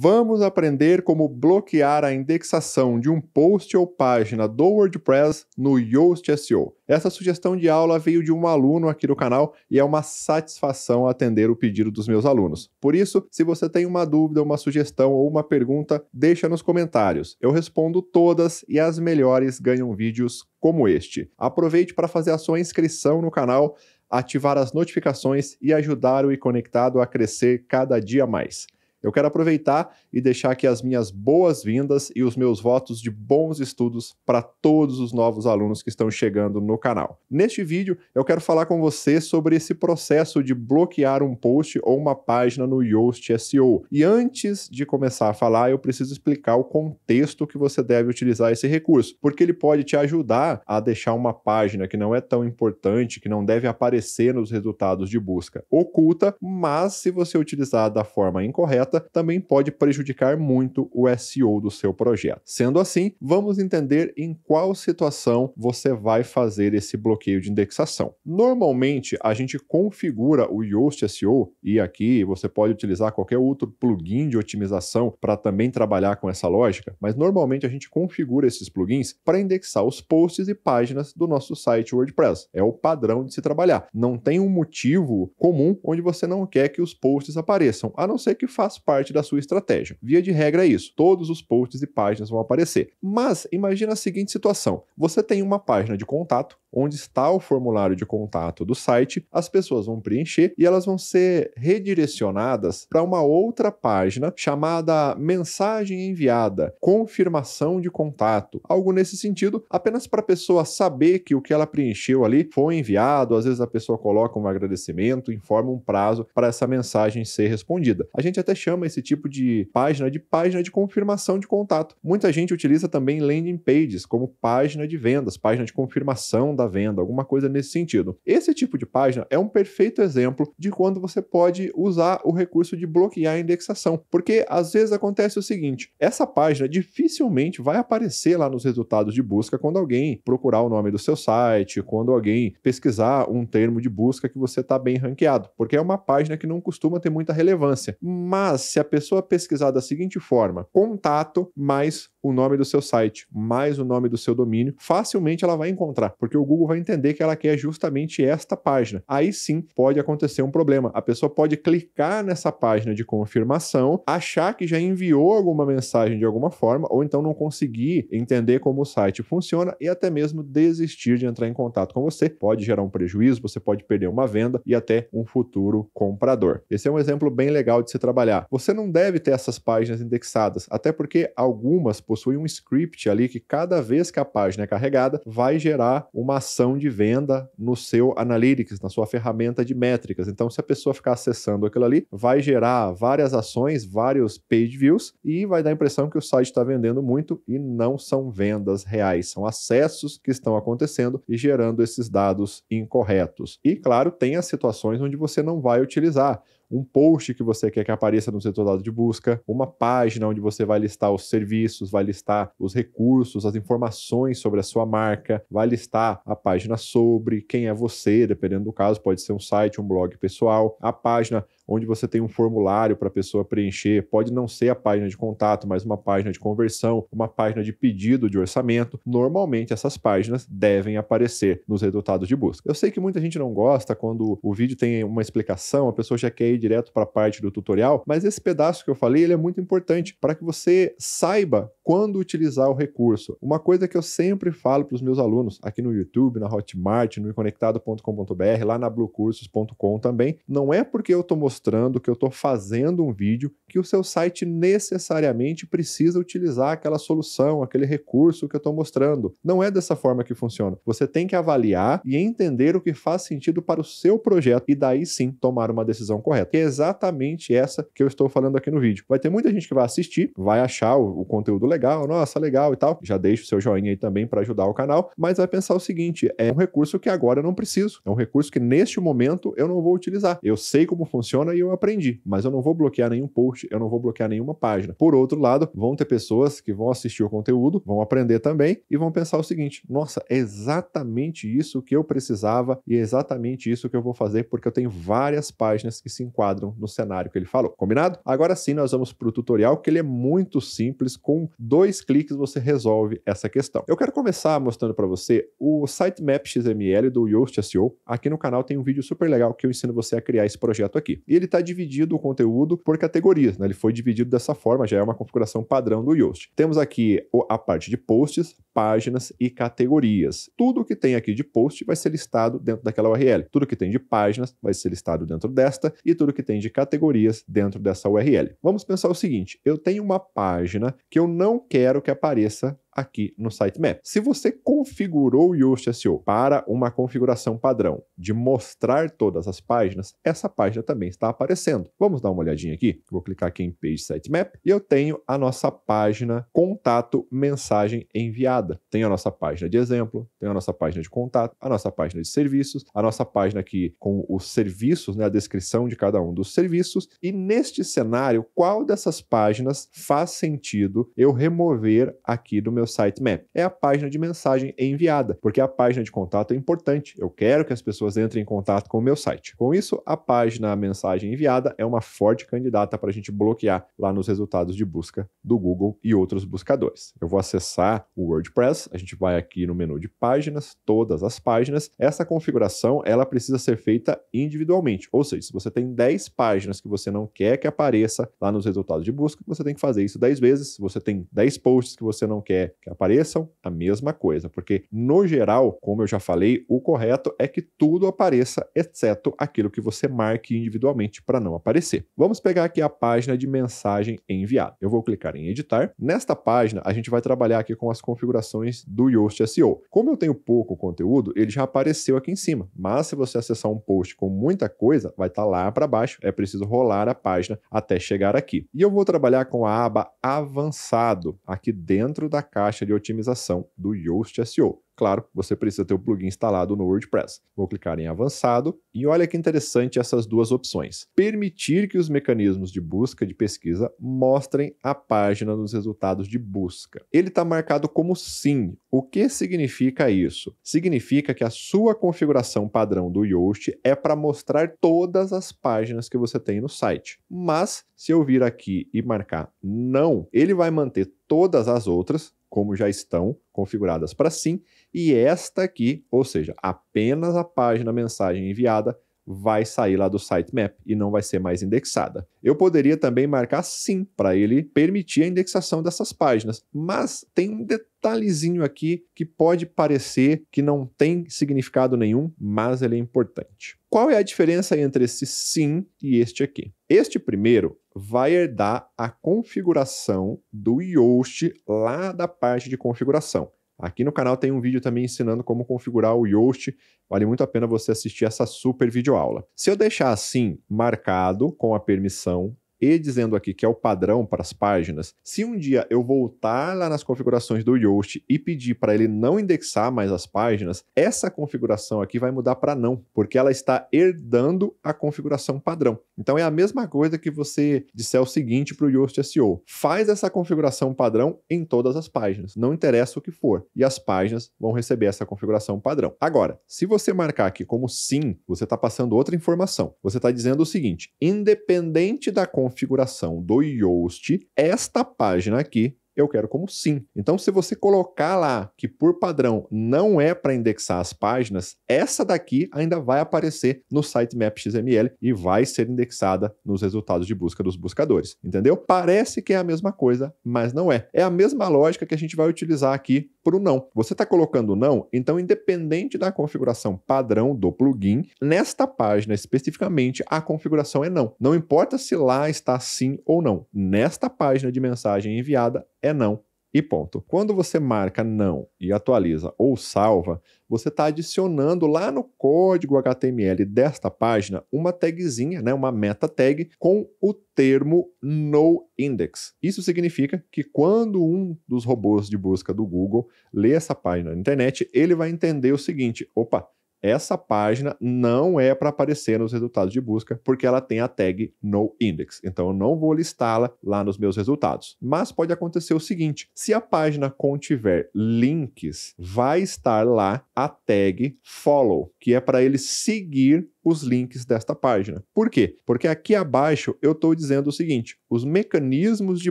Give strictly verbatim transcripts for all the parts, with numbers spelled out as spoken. Vamos aprender como bloquear a indexação de um post ou página do WordPress no Yoast S E O. Essa sugestão de aula veio de um aluno aqui do canal e é uma satisfação atender o pedido dos meus alunos. Por isso, se você tem uma dúvida, uma sugestão ou uma pergunta, deixa nos comentários. Eu respondo todas e as melhores ganham vídeos como este. Aproveite para fazer a sua inscrição no canal, ativar as notificações e ajudar o iConectado a crescer cada dia mais. Eu quero aproveitar e deixar aqui as minhas boas-vindas e os meus votos de bons estudos para todos os novos alunos que estão chegando no canal. Neste vídeo, eu quero falar com você sobre esse processo de bloquear um post ou uma página no Yoast S E O. E antes de começar a falar, eu preciso explicar o contexto que você deve utilizar esse recurso, porque ele pode te ajudar a deixar uma página que não é tão importante, que não deve aparecer nos resultados de busca oculta, mas se você utilizar da forma incorreta, também pode prejudicar muito o S E O do seu projeto. Sendo assim, vamos entender em qual situação você vai fazer esse bloqueio de indexação. Normalmente, a gente configura o Yoast S E O, e aqui você pode utilizar qualquer outro plugin de otimização para também trabalhar com essa lógica, mas normalmente a gente configura esses plugins para indexar os posts e páginas do nosso site WordPress. É o padrão de se trabalhar. Não tem um motivo comum onde você não quer que os posts apareçam, a não ser que faça parte da sua estratégia. Via de regra é isso, todos os posts e páginas vão aparecer. Mas imagina a seguinte situação, você tem uma página de contato, onde está o formulário de contato do site, as pessoas vão preencher e elas vão ser redirecionadas para uma outra página chamada mensagem enviada, confirmação de contato, algo nesse sentido, apenas para a pessoa saber que o que ela preencheu ali foi enviado, às vezes a pessoa coloca um agradecimento, informa um prazo para essa mensagem ser respondida. A gente até chama esse tipo de página de página de confirmação de contato. Muita gente utiliza também landing pages como página de vendas, página de confirmação da venda, alguma coisa nesse sentido. Esse tipo de página é um perfeito exemplo de quando você pode usar o recurso de bloquear a indexação, porque às vezes acontece o seguinte, essa página dificilmente vai aparecer lá nos resultados de busca quando alguém procurar o nome do seu site, quando alguém pesquisar um termo de busca que você está bem ranqueado, porque é uma página que não costuma ter muita relevância. Mas se a pessoa pesquisar da seguinte forma, contato mais o nome do seu site, mais o nome do seu domínio, facilmente ela vai encontrar, porque o Google vai entender que ela quer justamente esta página. Aí sim pode acontecer um problema. A pessoa pode clicar nessa página de confirmação, achar que já enviou alguma mensagem de alguma forma, ou então não conseguir entender como o site funciona e até mesmo desistir de entrar em contato com você. Pode gerar um prejuízo, você pode perder uma venda e até um futuro comprador. Esse é um exemplo bem legal de se trabalhar. Você não deve ter essas páginas indexadas, até porque algumas possui um script ali que cada vez que a página é carregada, vai gerar uma ação de venda no seu Analytics, na sua ferramenta de métricas. Então, se a pessoa ficar acessando aquilo ali, vai gerar várias ações, vários page views e vai dar a impressão que o site está vendendo muito e não são vendas reais, são acessos que estão acontecendo e gerando esses dados incorretos. E, claro, tem as situações onde você não vai utilizar um post que você quer que apareça no resultado de busca, uma página onde você vai listar os serviços, vai listar os recursos, as informações sobre a sua marca, vai listar a página sobre quem é você, dependendo do caso, pode ser um site, um blog pessoal, a página onde você tem um formulário para a pessoa preencher, pode não ser a página de contato, mas uma página de conversão, uma página de pedido de orçamento. Normalmente essas páginas devem aparecer nos resultados de busca. Eu sei que muita gente não gosta quando o vídeo tem uma explicação, a pessoa já quer ir direto para a parte do tutorial, mas esse pedaço que eu falei, ele é muito importante para que você saiba quando utilizar o recurso. Uma coisa que eu sempre falo para os meus alunos aqui no YouTube, na Hotmart, no i conectado ponto com ponto br, lá na bluecursos ponto com também, não é porque eu estou mostrando mostrando que eu estou fazendo um vídeo que o seu site necessariamente precisa utilizar aquela solução, aquele recurso que eu estou mostrando. Não é dessa forma que funciona. Você tem que avaliar e entender o que faz sentido para o seu projeto e daí sim tomar uma decisão correta. Que é exatamente essa que eu estou falando aqui no vídeo. Vai ter muita gente que vai assistir, vai achar o, o conteúdo legal, legal, nossa, legal e tal, já deixa o seu joinha aí também para ajudar o canal, mas vai pensar o seguinte, é um recurso que agora eu não preciso, é um recurso que neste momento eu não vou utilizar, eu sei como funciona e eu aprendi, mas eu não vou bloquear nenhum post, eu não vou bloquear nenhuma página. Por outro lado, vão ter pessoas que vão assistir o conteúdo, vão aprender também e vão pensar o seguinte, nossa, é exatamente isso que eu precisava e é exatamente isso que eu vou fazer porque eu tenho várias páginas que se enquadram no cenário que ele falou, combinado? Agora sim nós vamos para o tutorial, que ele é muito simples, com dois cliques você resolve essa questão. Eu quero começar mostrando para você o Sitemap X M L do Yoast S E O. Aqui no canal tem um vídeo super legal que eu ensino você a criar esse projeto aqui. E ele está dividido o conteúdo por categorias, né? Ele foi dividido dessa forma, já é uma configuração padrão do Yoast. Temos aqui a parte de posts, páginas e categorias. Tudo que tem aqui de post vai ser listado dentro daquela U R L. Tudo que tem de páginas vai ser listado dentro desta e tudo que tem de categorias dentro dessa U R L. Vamos pensar o seguinte, eu tenho uma página que eu não quero que apareça aqui no Sitemap. Se você configurou o Yoast S E O para uma configuração padrão de mostrar todas as páginas, essa página também está aparecendo. Vamos dar uma olhadinha aqui? Vou clicar aqui em Page Sitemap e eu tenho a nossa página Contato Mensagem Enviada. Tenho a nossa página de exemplo, tenho a nossa página de contato, a nossa página de serviços, a nossa página aqui com os serviços, né, a descrição de cada um dos serviços. E neste cenário, qual dessas páginas faz sentido eu remover aqui do meu Sitemap? É a página de mensagem enviada, porque a página de contato é importante. Eu quero que as pessoas entrem em contato com o meu site. Com isso, a página mensagem enviada é uma forte candidata para a gente bloquear lá nos resultados de busca do Google e outros buscadores. Eu vou acessar o WordPress, a gente vai aqui no menu de páginas, todas as páginas. Essa configuração, ela precisa ser feita individualmente, ou seja, se você tem dez páginas que você não quer que apareça lá nos resultados de busca, você tem que fazer isso dez vezes. Se você tem dez posts que você não quer que apareçam, a mesma coisa, porque no geral, como eu já falei, o correto é que tudo apareça, exceto aquilo que você marque individualmente para não aparecer. Vamos pegar aqui a página de mensagem enviada. Eu vou clicar em editar. Nesta página, a gente vai trabalhar aqui com as configurações do Yoast S E O. Como eu tenho pouco conteúdo, ele já apareceu aqui em cima, mas se você acessar um post com muita coisa, vai estar lá para baixo, é preciso rolar a página até chegar aqui. E eu vou trabalhar com a aba avançado, aqui dentro da caixa de otimização do Yoast S E O. Claro, você precisa ter o plugin instalado no WordPress. Vou clicar em avançado e olha que interessante essas duas opções. Permitir que os mecanismos de busca de pesquisa mostrem a página nos resultados de busca. Ele está marcado como sim. O que significa isso? Significa que a sua configuração padrão do Yoast é para mostrar todas as páginas que você tem no site. Mas, se eu vir aqui e marcar não, ele vai manter todas as outras como já estão configuradas para sim, e esta aqui, ou seja, apenas a página mensagem enviada, vai sair lá do sitemap e não vai ser mais indexada. Eu poderia também marcar sim para ele permitir a indexação dessas páginas, mas tem um detalhezinho aqui que pode parecer que não tem significado nenhum, mas ele é importante. Qual é a diferença entre esse sim e este aqui? Este primeiro vai herdar a configuração do Yoast lá da parte de configuração. Aqui no canal tem um vídeo também ensinando como configurar o Yoast, vale muito a pena você assistir essa super videoaula. Se eu deixar assim, marcado com a permissão e dizendo aqui que é o padrão para as páginas, se um dia eu voltar lá nas configurações do Yoast e pedir para ele não indexar mais as páginas, essa configuração aqui vai mudar para não, porque ela está herdando a configuração padrão. Então é a mesma coisa que você disser o seguinte para o Yoast S E O, faz essa configuração padrão em todas as páginas, não interessa o que for, e as páginas vão receber essa configuração padrão. Agora, se você marcar aqui como sim, você está passando outra informação, você está dizendo o seguinte, independente da configuração, configuração do Yoast, esta página aqui eu quero como sim. Então, se você colocar lá que por padrão não é para indexar as páginas, essa daqui ainda vai aparecer no Sitemap X M L e vai ser indexada nos resultados de busca dos buscadores, entendeu? Parece que é a mesma coisa, mas não é. É a mesma lógica que a gente vai utilizar aqui para o não. Você está colocando não, então independente da configuração padrão do plugin, nesta página especificamente a configuração é não. Não importa se lá está sim ou não. Nesta página de mensagem enviada é não. e ponto. Quando você marca não e atualiza ou salva, você está adicionando lá no código H T M L desta página uma tagzinha, né, uma meta tag com o termo noindex. Isso significa que quando um dos robôs de busca do Google lê essa página na internet, ele vai entender o seguinte: opa, essa página não é para aparecer nos resultados de busca porque ela tem a tag noindex. Então eu não vou listá-la lá nos meus resultados. Mas pode acontecer o seguinte: se a página contiver links, vai estar lá a tag follow, que é para ele seguir os links desta página. Por quê? Porque aqui abaixo eu estou dizendo o seguinte: os mecanismos de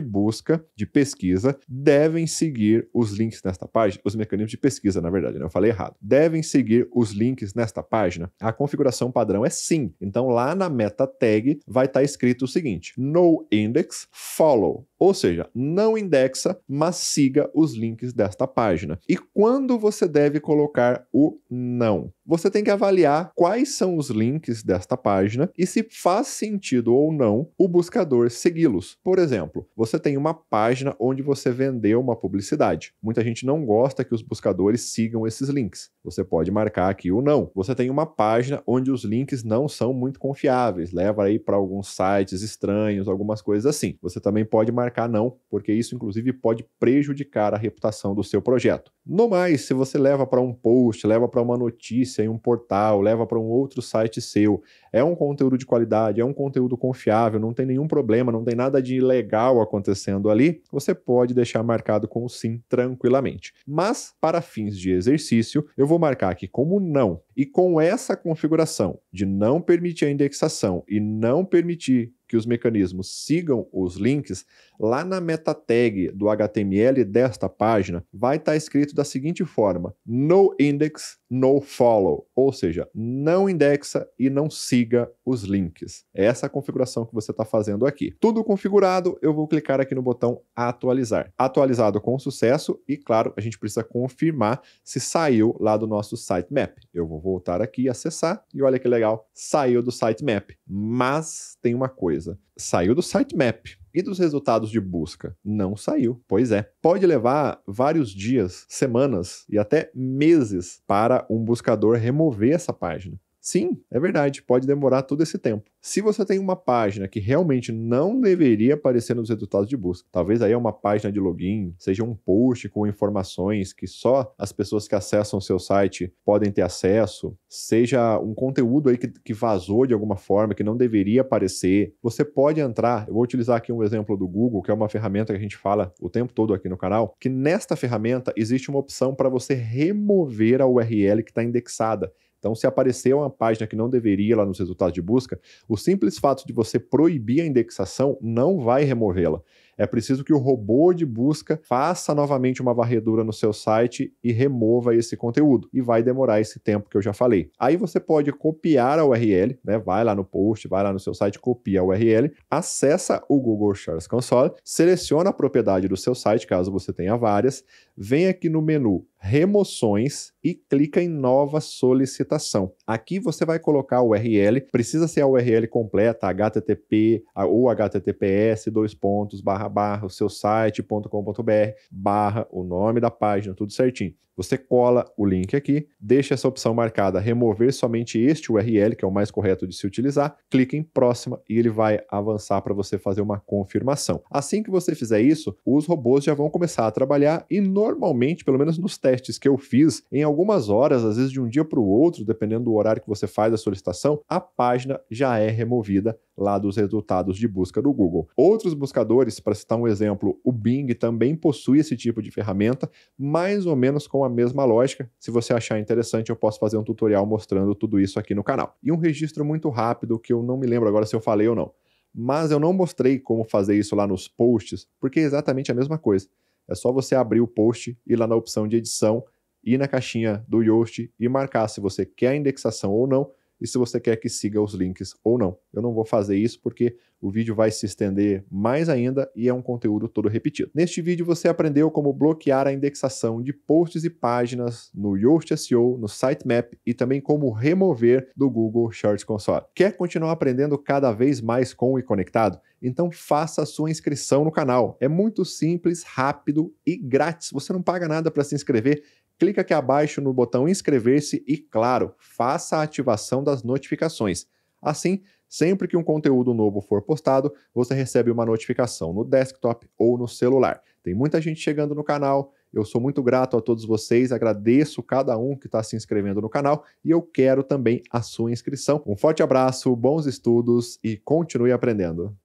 busca, de pesquisa, devem seguir os links nesta página. Os mecanismos de pesquisa, na verdade, né? Eu falei errado. Devem seguir os links nesta página. A configuração padrão é sim. Então lá na meta tag vai estar escrito o seguinte: noindex follow. Ou seja, não indexa, mas siga os links desta página. E quando você deve colocar o não? Você tem que avaliar quais são os links desta página e se faz sentido ou não o buscador segui-los. Por exemplo, você tem uma página onde você vendeu uma publicidade. Muita gente não gosta que os buscadores sigam esses links. Você pode marcar aqui o não. Você tem uma página onde os links não são muito confiáveis, leva aí para alguns sites estranhos, algumas coisas assim. Você também pode marcar não, porque isso inclusive pode prejudicar a reputação do seu projeto. No mais, se você leva para um post, leva para uma notícia em um portal, leva para um outro site seu, é um conteúdo de qualidade, é um conteúdo confiável, não tem nenhum problema, não tem nada de ilegal acontecendo ali, você pode deixar marcado com o sim tranquilamente. Mas, para fins de exercício, eu vou marcar aqui como não. E com essa configuração de não permitir a indexação e não permitir que os mecanismos sigam os links, lá na meta tag do H T M L desta página vai estar escrito da seguinte forma: noindex, nofollow, ou seja, não indexa e não siga os links. É essa a configuração que você está fazendo aqui. Tudo configurado, eu vou clicar aqui no botão atualizar. Atualizado com sucesso e, claro, a gente precisa confirmar se saiu lá do nosso sitemap. Eu vou voltar aqui, acessar e olha que legal, saiu do sitemap. Mas tem uma coisa, saiu do sitemap e dos resultados de busca? Não saiu. Pois é. Pode levar vários dias, semanas e até meses para um buscador remover essa página. Sim, é verdade, pode demorar todo esse tempo. Se você tem uma página que realmente não deveria aparecer nos resultados de busca, talvez aí é uma página de login, seja um post com informações que só as pessoas que acessam o seu site podem ter acesso, seja um conteúdo aí que, que vazou de alguma forma, que não deveria aparecer, você pode entrar, eu vou utilizar aqui um exemplo do Google, que é uma ferramenta que a gente fala o tempo todo aqui no canal, que nesta ferramenta existe uma opção para você remover a U R L que está indexada. Então, se apareceu uma página que não deveria lá nos resultados de busca, o simples fato de você proibir a indexação não vai removê-la. É preciso que o robô de busca faça novamente uma varredura no seu site e remova esse conteúdo. E vai demorar esse tempo que eu já falei. Aí você pode copiar a U R L, né? Vai lá no post, vai lá no seu site, copia a U R L, acessa o Google Search Console, seleciona a propriedade do seu site, caso você tenha várias, vem aqui no menu remoções e clica em nova solicitação. Aqui você vai colocar a U R L, precisa ser a U R L completa, H T T P ou H T T P S, dois pontos, barra, barra, o seu site ponto com ponto br, barra, o nome da página, tudo certinho. Você cola o link aqui, deixa essa opção marcada, remover somente este U R L, que é o mais correto de se utilizar, clica em próxima e ele vai avançar para você fazer uma confirmação. Assim que você fizer isso, os robôs já vão começar a trabalhar e normalmente, pelo menos nos testes, testes que eu fiz, em algumas horas, às vezes de um dia para o outro, dependendo do horário que você faz a solicitação, a página já é removida lá dos resultados de busca do Google. Outros buscadores, para citar um exemplo, o Bing também possui esse tipo de ferramenta, mais ou menos com a mesma lógica. Se você achar interessante, eu posso fazer um tutorial mostrando tudo isso aqui no canal. E um registro muito rápido, que eu não me lembro agora se eu falei ou não, mas eu não mostrei como fazer isso lá nos posts, porque é exatamente a mesma coisa. É só você abrir o post, ir lá na opção de edição, ir na caixinha do Yoast e marcar se você quer a indexação ou não, e se você quer que siga os links ou não. Eu não vou fazer isso porque o vídeo vai se estender mais ainda e é um conteúdo todo repetido. Neste vídeo você aprendeu como bloquear a indexação de posts e páginas no Yoast S E O, no Sitemap e também como remover do Google Search Console. Quer continuar aprendendo cada vez mais com o iconectado? Então faça a sua inscrição no canal. É muito simples, rápido e grátis. Você não paga nada para se inscrever. Clica aqui abaixo no botão inscrever-se e, claro, faça a ativação das notificações. Assim, sempre que um conteúdo novo for postado, você recebe uma notificação no desktop ou no celular. Tem muita gente chegando no canal, eu sou muito grato a todos vocês, agradeço cada um que está se inscrevendo no canal e eu quero também a sua inscrição. Um forte abraço, bons estudos e continue aprendendo!